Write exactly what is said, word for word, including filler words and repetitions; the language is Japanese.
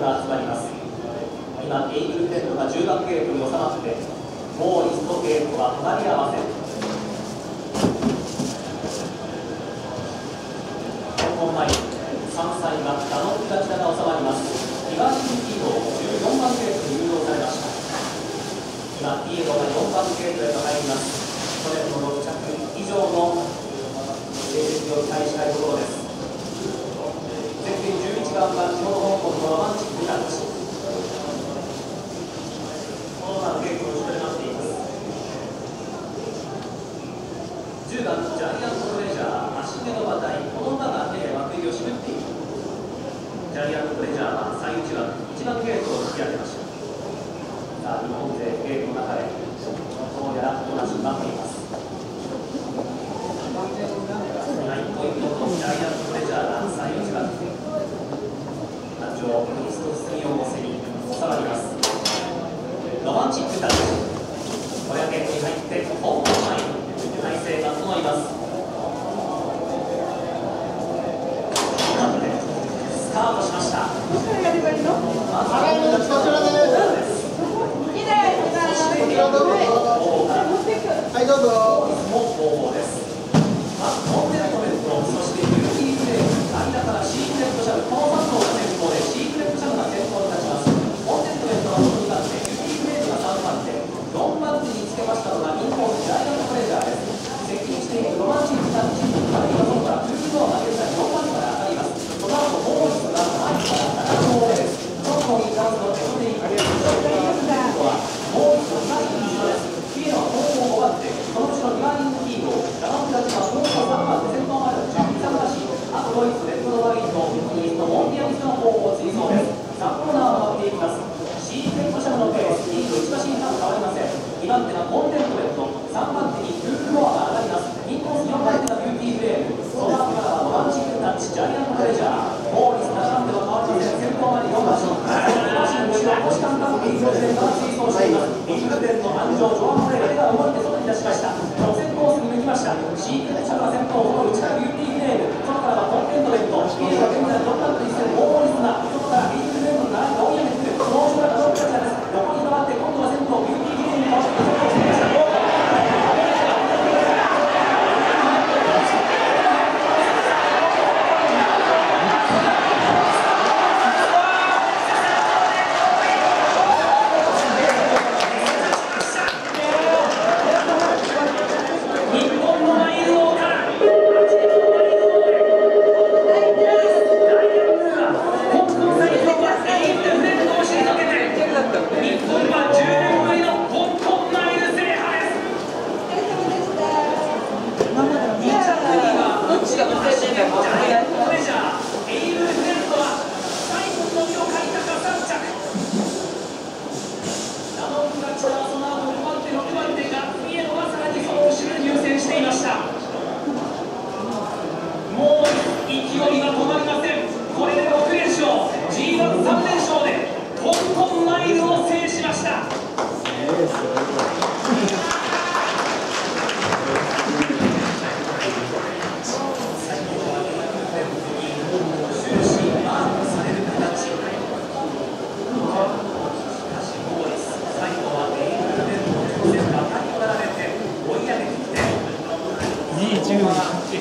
が集まります。今、エイプルテントがじゅうばんテーブルに収まって、もうリストテーブルは隣り合わせ。本番前、さんさいがダノンガチダが収まります。リバーシンキードをじゅうよんばんテーブルに誘導されました。今、ピエロがよんばんテーブルへと入ります。去年のろく着以上の成績を期待したいところです。 じゅういちばんは地元香港のロマンチックタッチ。この間の稽古をしておりましています。じゅうばんジャイアントプレジャー足手の馬体、この馬が手で枠入りを湿っている。ジャイアントプレジャーは最内枠いちばん稽古を引き上げました。さあ、日本勢稽古の中でどうやらおなじみになっています。ナインポイントのジャイアントプレジャーが最内枠、 ミストスキーを背に収まります。ロマンチックタッチ、ごひゃくえんに入って本前体勢が整います。スタートしました。はい、どうぞ。はい、どうぞ。 にじゅうはち。